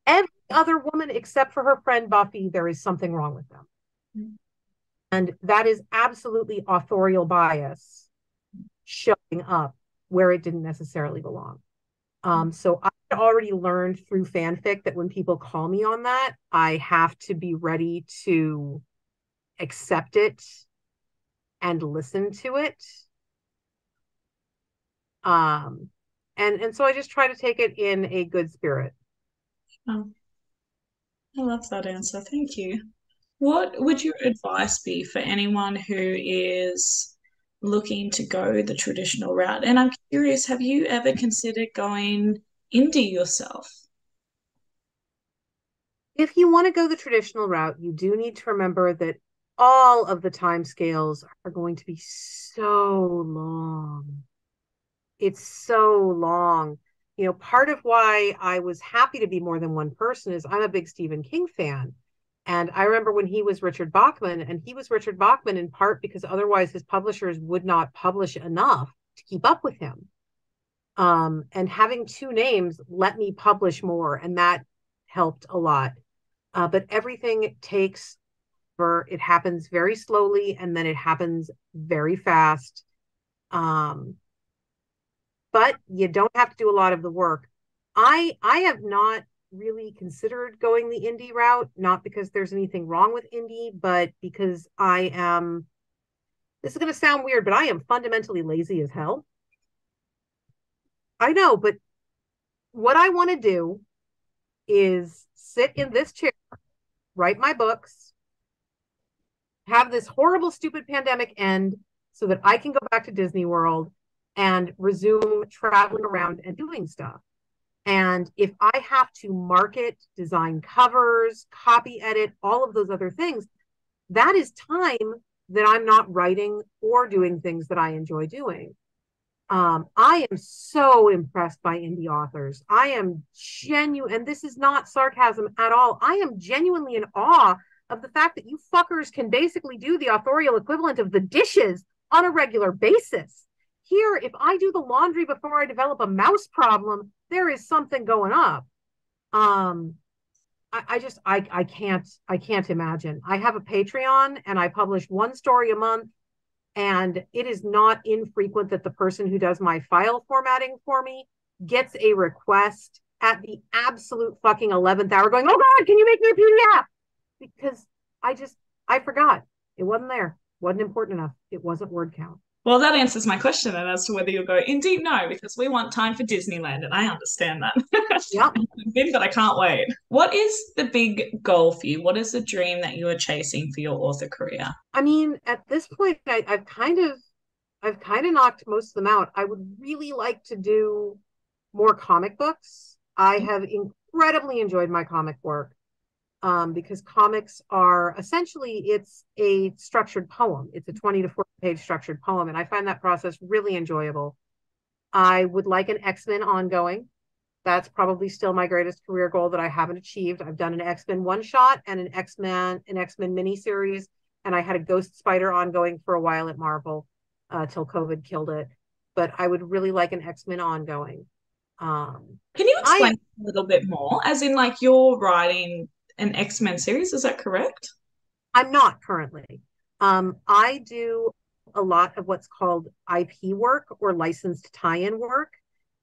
Every other woman except for her friend Buffy, there is something wrong with them. Mm-hmm. And that is absolutely authorial bias showing up where it didn't necessarily belong. Um, so I already learned through fanfic that when people call me on that, I have to be ready to accept it and listen to it. Um, and, and so I just try to take it in a good spirit. Oh, I love that answer. Thank you. What would your advice be for anyone who is looking to go the traditional route? And I'm curious, have you ever considered going indie yourself? If you want to go the traditional route, you do need to remember that all of the timescales are going to be so long. It's so long. You know, part of why I was happy to be more than one person is I'm a big Stephen King fan. And I remember when he was Richard Bachman, and he was Richard Bachman in part because otherwise his publishers would not publish enough to keep up with him. Um, and having two names let me publish more, and that helped a lot. Uh, but everything takes, for, it happens very slowly, and then it happens very fast. Um, But you don't have to do a lot of the work. I I have not really considered going the indie route, not because there's anything wrong with indie, but because I am, this is going to sound weird, but I am fundamentally lazy as hell. I know, but what I want to do is sit in this chair, write my books, have this horrible, stupid pandemic end so that I can go back to Disney World and resume traveling around and doing stuff. And if I have to market, design covers, copy edit, all of those other things, that is time that I'm not writing or doing things that I enjoy doing. Um, I am so impressed by indie authors. I am genuine, and this is not sarcasm at all. I am genuinely in awe of the fact that you fuckers can basically do the authorial equivalent of the dishes on a regular basis. Here, if I do the laundry before I develop a mouse problem, there is something going up. Um, I, I just, I, I can't, I can't imagine. I have a Patreon and I publish one story a month, and it is not infrequent that the person who does my file formatting for me gets a request at the absolute fucking eleventh hour going, oh God, can you make me a P D F? Because I just, I forgot. It wasn't there. Wasn't important enough. It wasn't word count. Well, that answers my question then as to whether you'll go in deep. No, because we want time for Disneyland, and I understand that. Yeah. I've been, but I can't wait. What is the big goal for you? What is the dream that you are chasing for your author career? I mean, at this point, I, I've kind of, I've kind of knocked most of them out. I would really like to do more comic books. I have incredibly enjoyed my comic work. Um, because comics are essentially, it's a structured poem. It's a twenty to forty page structured poem. And I find that process really enjoyable. I would like an X-Men ongoing. That's probably still my greatest career goal that I haven't achieved. I've done an X-Men one shot and an X-Men, an X-Men miniseries. And I had a Ghost Spider ongoing for a while at Marvel uh, till COVID killed it. But I would really like an X-Men ongoing. Um, Can you explain I, a little bit more? As in, like, you're writing an X-Men series, is that correct? I'm not currently. Um, I do a lot of what's called I P work or licensed tie-in work.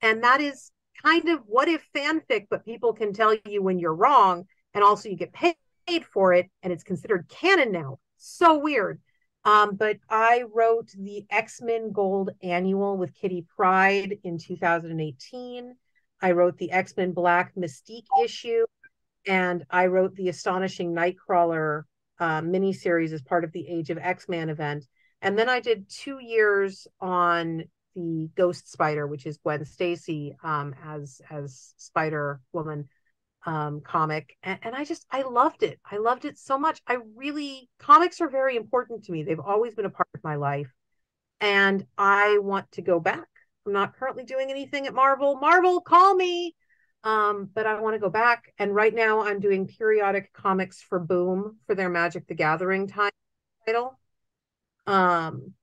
And that is kind of what if fanfic, but people can tell you when you're wrong. And also you get paid for it, and it's considered canon now. So weird. Um, but I wrote the X-Men Gold Annual with Kitty Pryde in two thousand eighteen. I wrote the X-Men Black Mystique issue. And I wrote the Astonishing Nightcrawler uh, miniseries as part of the Age of X-Man event. And then I did two years on the Ghost Spider, which is Gwen Stacy um, as as Spider-Woman um, comic. And, and I just, I loved it. I loved it so much. I really, comics are very important to me. They've always been a part of my life. And I want to go back. I'm not currently doing anything at Marvel. Marvel, call me. Um, but I want to go back. And right now I'm doing periodic comics for Boom for their Magic the Gathering time title. Um,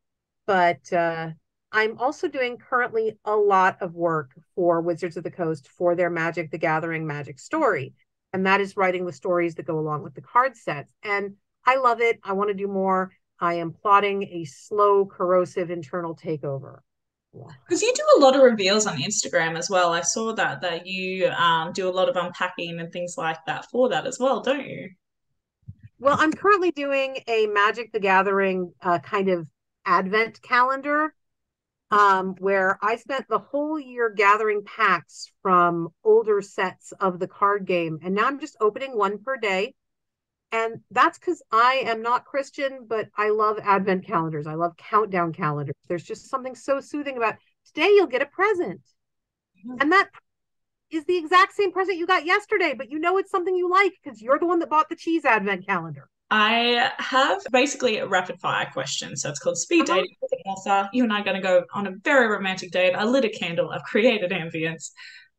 but uh, I'm also doing currently a lot of work for Wizards of the Coast for their Magic the Gathering Magic story. And that is writing the stories that go along with the card sets. And I love it. I want to do more. I am plotting a slow, corrosive internal takeover. Because you do a lot of reveals on Instagram as well. I saw that that you um, do a lot of unpacking and things like that for that as well, don't you? Well, I'm currently doing a Magic the Gathering uh, kind of advent calendar um, where I spent the whole year gathering packs from older sets of the card game. And now I'm just opening one per day. And that's because I am not Christian, but I love advent calendars. I love countdown calendars. There's just something so soothing about today you'll get a present. And that is the exact same present you got yesterday, but you know it's something you like because you're the one that bought the cheese advent calendar. I have basically a rapid fire question. So it's called speed uh-huh. dating with an author. You and I are going to go on a very romantic date. I lit a candle. I've created ambience.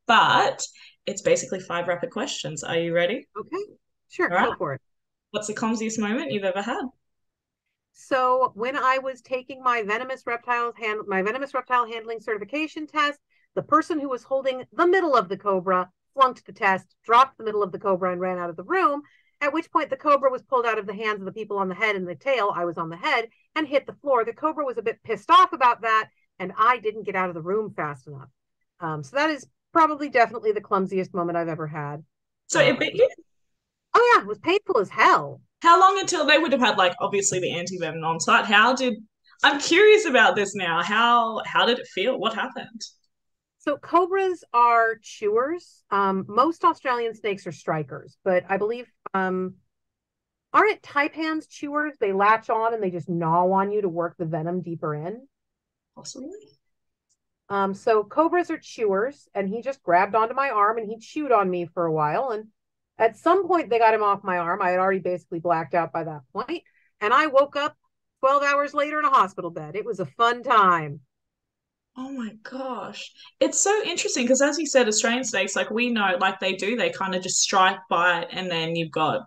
But it's basically five rapid questions. Are you ready? Okay, sure. All right. Go for it. What's the clumsiest moment you've ever had? So when I was taking my venomous reptiles hand, my venomous reptile handling certification test, the person who was holding the middle of the cobra flunked the test, dropped the middle of the cobra, and ran out of the room. At which point, the cobra was pulled out of the hands of the people on the head and the tail. I was on the head and hit the floor. The cobra was a bit pissed off about that, and I didn't get out of the room fast enough. Um, so that is probably definitely the clumsiest moment I've ever had. So it bit you? Oh, yeah, it was painful as hell. How long until they would have had, like, obviously the anti-venom on site? How did, I'm curious about this now. How how did it feel? What happened? So cobras are chewers. Um, most Australian snakes are strikers, but I believe, um, aren't taipans chewers? They latch on and they just gnaw on you to work the venom deeper in. Possibly. Um, so cobras are chewers, and he just grabbed onto my arm and he chewed on me for a while, and at some point, they got him off my arm. I had already basically blacked out by that point. And I woke up twelve hours later in a hospital bed. It was a fun time. Oh, my gosh. It's so interesting because, as you said, Australian snakes, like we know, like they do, they kind of just strike, bite, and then you've got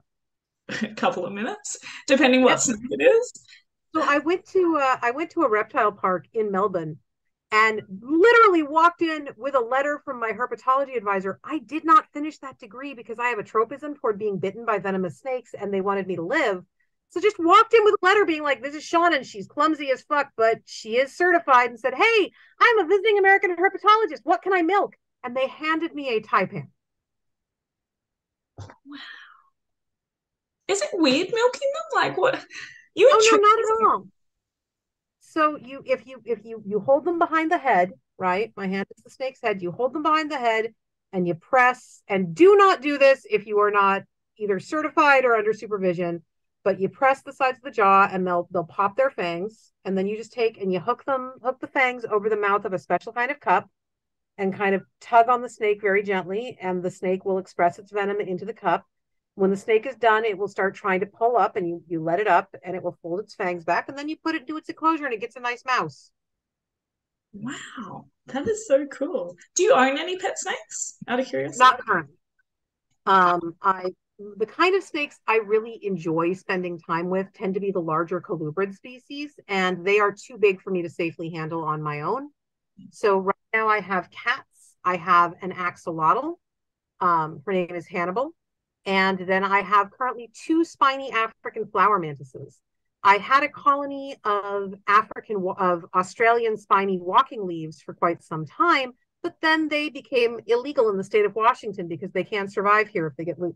a couple of minutes, depending what yep. snake it is. So I went to uh, I went to a reptile park in Melbourne and literally walked in with a letter from my herpetology advisor. I did not finish that degree because I have a tropism toward being bitten by venomous snakes and they wanted me to live. So just walked in with a letter being like, this is Sean and she's clumsy as fuck, but she is certified, and said, hey, I'm a visiting American herpetologist. What can I milk? And they handed me a taipan. Wow. Is it weird milking them? Like what? You oh, no, not at all. So you, if you, if you, you hold them behind the head, right? My hand is the snake's head. You hold them behind the head and you press, and do not do this if you are not either certified or under supervision, but you press the sides of the jaw and they'll, they'll pop their fangs. And then you just take and you hook them, hook the fangs over the mouth of a special kind of cup and kind of tug on the snake very gently. And the snake will express its venom into the cup. When the snake is done, it will start trying to pull up, and you, you let it up and it will fold its fangs back, and then you put it into its enclosure and it gets a nice mouse. Wow, that is so cool. Do you own any pet snakes, out of curiosity? Not currently. Um, I, the kind of snakes I really enjoy spending time with tend to be the larger colubrid species, and they are too big for me to safely handle on my own. So right now I have cats. I have an axolotl. Um, her name is Hannibal. And then I have currently two spiny African flower mantises. I had a colony of African, of Australian spiny walking leaves for quite some time, but then they became illegal in the state of Washington because they can't survive here if they get loose.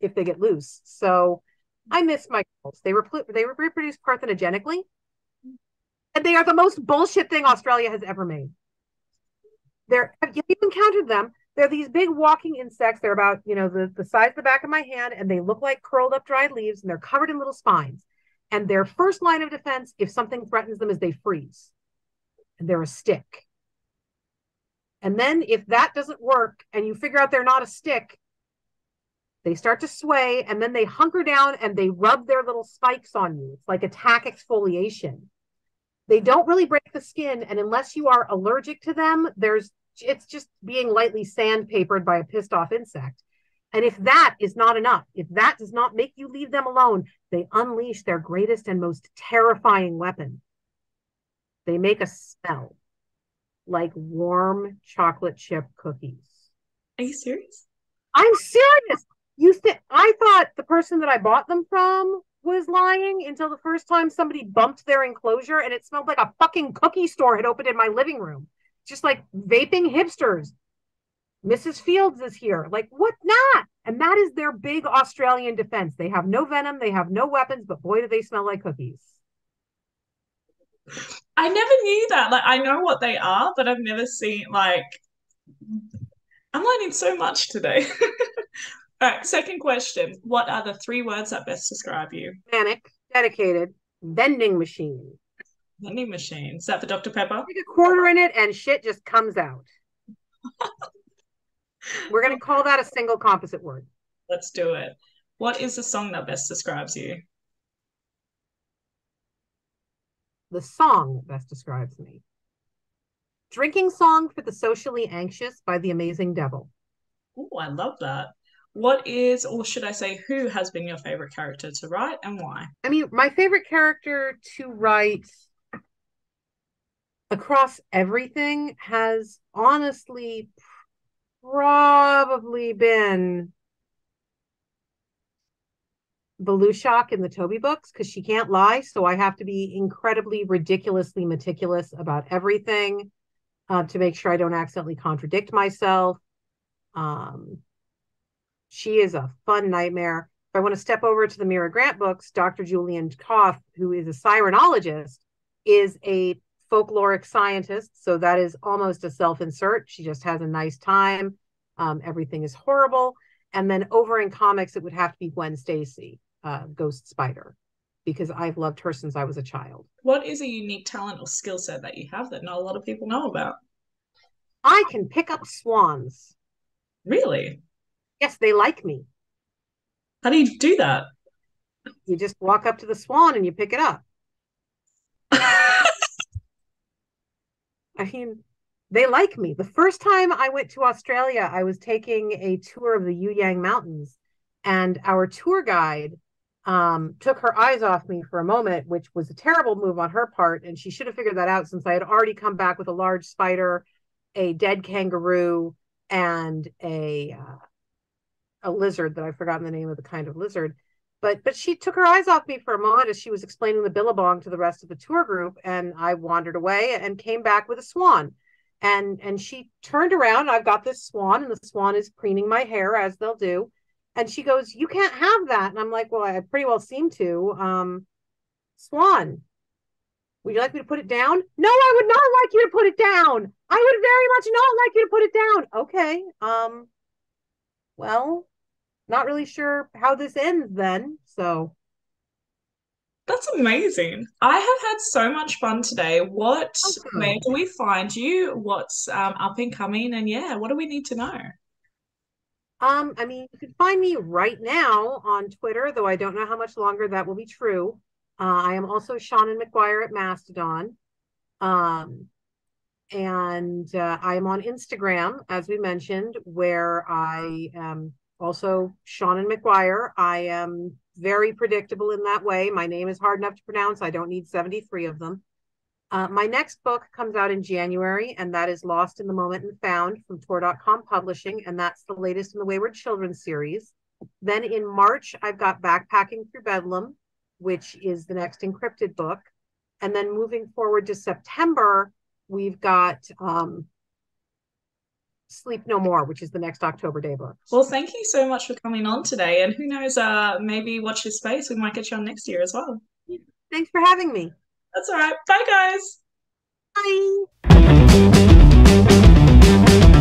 if they get loose. So I miss my girls. They were, they were reproduced parthenogenically. And they are the most bullshit thing Australia has ever made. They're, have you encountered them? They're these big walking insects. They're about, you know, the, the size of the back of my hand, and they look like curled up dried leaves, and they're covered in little spines. And their first line of defense, if something threatens them, is they freeze. And they're a stick. And then if that doesn't work and you figure out they're not a stick, they start to sway, and then they hunker down and they rub their little spikes on you. It's like attack exfoliation. They don't really break the skin, and unless you are allergic to them, there's it's just being lightly sandpapered by a pissed off insect. And if that is not enough, if that does not make you leave them alone, they unleash their greatest and most terrifying weapon. They make a smell like warm chocolate chip cookies. Are you serious? I'm serious. You th- I thought the person that I bought them from was lying until the first time somebody bumped their enclosure and it smelled like a fucking cookie store had opened in my living room. Just like vaping hipsters. Missus Fields is here. Like, what not? And that is their big Australian defense. They have no venom. They have no weapons, but boy, do they smell like cookies. I never knew that. Like, I know what they are, but I've never seen, like, I'm learning so much today. All right, second question. What are the three words that best describe you? Manic, dedicated, vending machine. Vending machine. Is that for Doctor Pepper? Take a quarter in it and shit just comes out. We're going to call that a single composite word. Let's do it. What is the song that best describes you? The song that best describes me. Drinking Song for the Socially Anxious by The Amazing Devil. Oh, I love that. What is, or should I say, who has been your favorite character to write and why? I mean, my favorite character to write across everything has honestly probably been Belushak in the Toby books, because she can't lie, so I have to be incredibly ridiculously meticulous about everything uh, to make sure I don't accidentally contradict myself. Um, she is a fun nightmare. If I want to step over to the Mira Grant books, Doctor Julian Koff, who is a sirenologist, is a folkloric scientist, so that is almost a self-insert. She just has a nice time. Um, everything is horrible. And then over in comics, it would have to be Gwen Stacy, uh, Ghost Spider, because I've loved her since I was a child. What is a unique talent or skill set that you have that not a lot of people know about? I can pick up swans. Really? Yes, they like me. How do you do that? You just walk up to the swan and you pick it up. I mean, they like me. The first time I went to Australia, I was taking a tour of the Yu Yang Mountains, and our tour guide um, took her eyes off me for a moment, which was a terrible move on her part, and she should have figured that out since I had already come back with a large spider, a dead kangaroo, and a uh, a lizard that I've forgotten the name of the kind of lizard. But but she took her eyes off me for a moment as she was explaining the billabong to the rest of the tour group, and I wandered away and came back with a swan. And and she turned around. I've got this swan, and the swan is preening my hair, as they'll do. And she goes, "You can't have that." And I'm like, "Well, I pretty well seem to." Um, swan, Would you like me to put it down? No, I would not like you to put it down. I would very much not like you to put it down. Okay. Um, well, not really sure how this ends then, so. That's amazing. I have had so much fun today. What awesome. Where do we find you? What's um, up and coming? And yeah, what do we need to know? Um, I mean, you can find me right now on Twitter, though I don't know how much longer that will be true. Uh, I am also Seanan McGuire at Mastodon. Um, and uh, I am on Instagram, as we mentioned, where I am also Seanan McGuire. I am very predictable in that way. My name is hard enough to pronounce. I don't need seventy-three of them. Uh, my next book comes out in January, and that is Lost in the Moment and Found from Tor dot com Publishing, and that's the latest in the Wayward Children series. Then in March, I've got Backpacking Through Bedlam, which is the next Encrypted book. And then moving forward to September, we've got um, Sleep No More, which is the next October Daye book. Well, thank you so much for coming on today. And who knows, uh, maybe watch your space. We might get you on next year as well. Thanks for having me. That's all right. Bye, guys. Bye.